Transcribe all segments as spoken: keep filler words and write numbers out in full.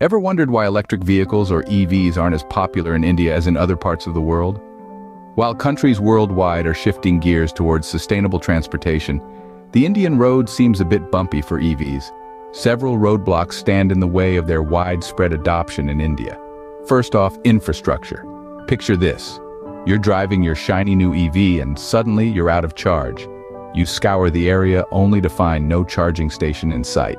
Ever wondered why electric vehicles or E Vs aren't as popular in India as in other parts of the world? While countries worldwide are shifting gears towards sustainable transportation, the Indian road seems a bit bumpy for E Vs. Several roadblocks stand in the way of their widespread adoption in India. First off, infrastructure. Picture this. You're driving your shiny new E V and suddenly you're out of charge. You scour the area only to find no charging station in sight.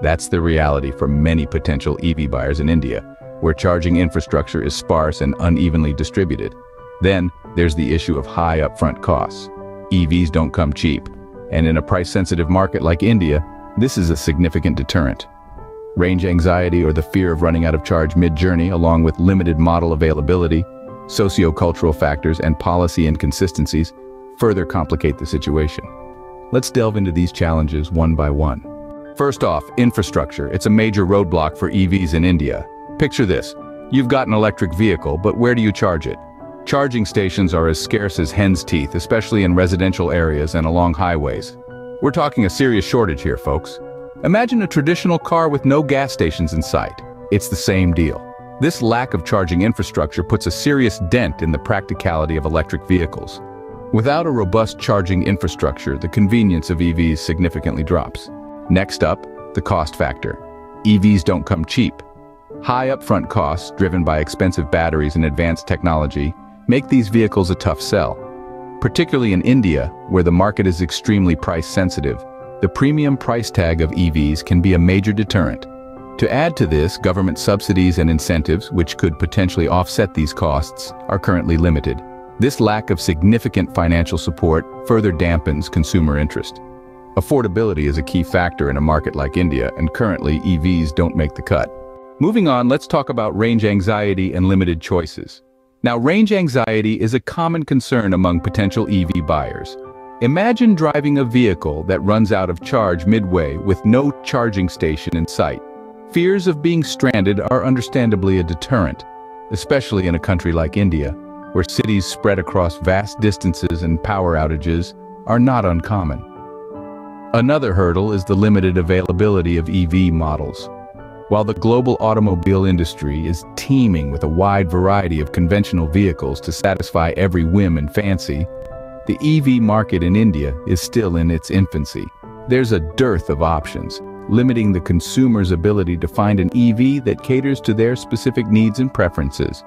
That's the reality for many potential E V buyers in India, where charging infrastructure is sparse and unevenly distributed. Then, there's the issue of high upfront costs. E Vs don't come cheap, and in a price-sensitive market like India, this is a significant deterrent. Range anxiety or the fear of running out of charge mid-journey, along with limited model availability, socio-cultural factors, and policy inconsistencies further complicate the situation. Let's delve into these challenges one by one. First off, infrastructure. It's a major roadblock for E Vs in India. Picture this. You've got an electric vehicle, but where do you charge it? Charging stations are as scarce as hen's teeth, especially in residential areas and along highways. We're talking a serious shortage here, folks. Imagine a traditional car with no gas stations in sight. It's the same deal. This lack of charging infrastructure puts a serious dent in the practicality of electric vehicles. Without a robust charging infrastructure, the convenience of E Vs significantly drops. Next up, the cost factor. E Vs don't come cheap. High upfront costs, driven by expensive batteries and advanced technology, make these vehicles a tough sell. Particularly in India, where the market is extremely price-sensitive, the premium price tag of E Vs can be a major deterrent. To add to this, government subsidies and incentives, which could potentially offset these costs, are currently limited. This lack of significant financial support further dampens consumer interest. Affordability is a key factor in a market like India, and currently E Vs don't make the cut. Moving on, let's talk about range anxiety and limited choices. Now, range anxiety is a common concern among potential E V buyers. Imagine driving a vehicle that runs out of charge midway with no charging station in sight. Fears of being stranded are understandably a deterrent, especially in a country like India, where cities spread across vast distances and power outages are not uncommon. Another hurdle is the limited availability of E V models. While the global automobile industry is teeming with a wide variety of conventional vehicles to satisfy every whim and fancy, the E V market in India is still in its infancy. There's a dearth of options, limiting the consumer's ability to find an E V that caters to their specific needs and preferences.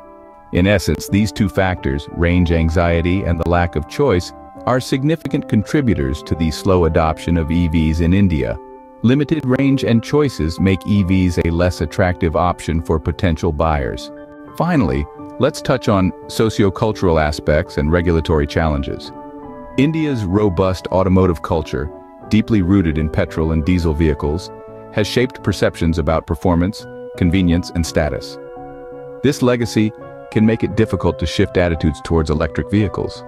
In essence, these two factors, range anxiety and the lack of choice, are significant contributors to the slow adoption of E Vs in India. Limited range and choices make E Vs a less attractive option for potential buyers. Finally, let's touch on socio-cultural aspects and regulatory challenges. India's robust automotive culture, deeply rooted in petrol and diesel vehicles, has shaped perceptions about performance, convenience, and status. This legacy can make it difficult to shift attitudes towards electric vehicles.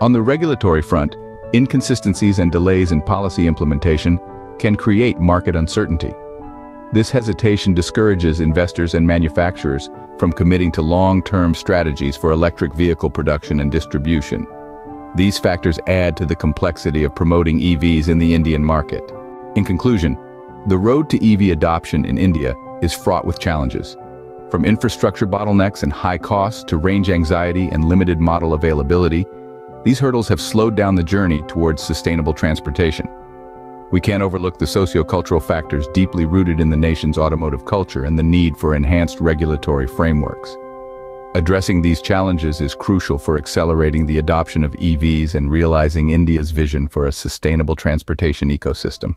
On the regulatory front, inconsistencies and delays in policy implementation can create market uncertainty. This hesitation discourages investors and manufacturers from committing to long-term strategies for electric vehicle production and distribution. These factors add to the complexity of promoting E Vs in the Indian market. In conclusion, the road to E V adoption in India is fraught with challenges. From infrastructure bottlenecks and high costs to range anxiety and limited model availability, these hurdles have slowed down the journey towards sustainable transportation. We can't overlook the socio-cultural factors deeply rooted in the nation's automotive culture and the need for enhanced regulatory frameworks. Addressing these challenges is crucial for accelerating the adoption of E Vs and realizing India's vision for a sustainable transportation ecosystem.